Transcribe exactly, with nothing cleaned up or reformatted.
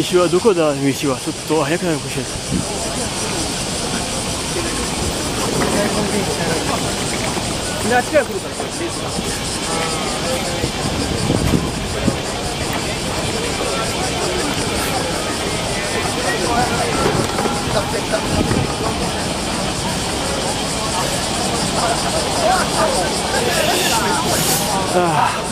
西はどこだ、西はちょっと早くなるかもしれない。あっちから来るから。ああ。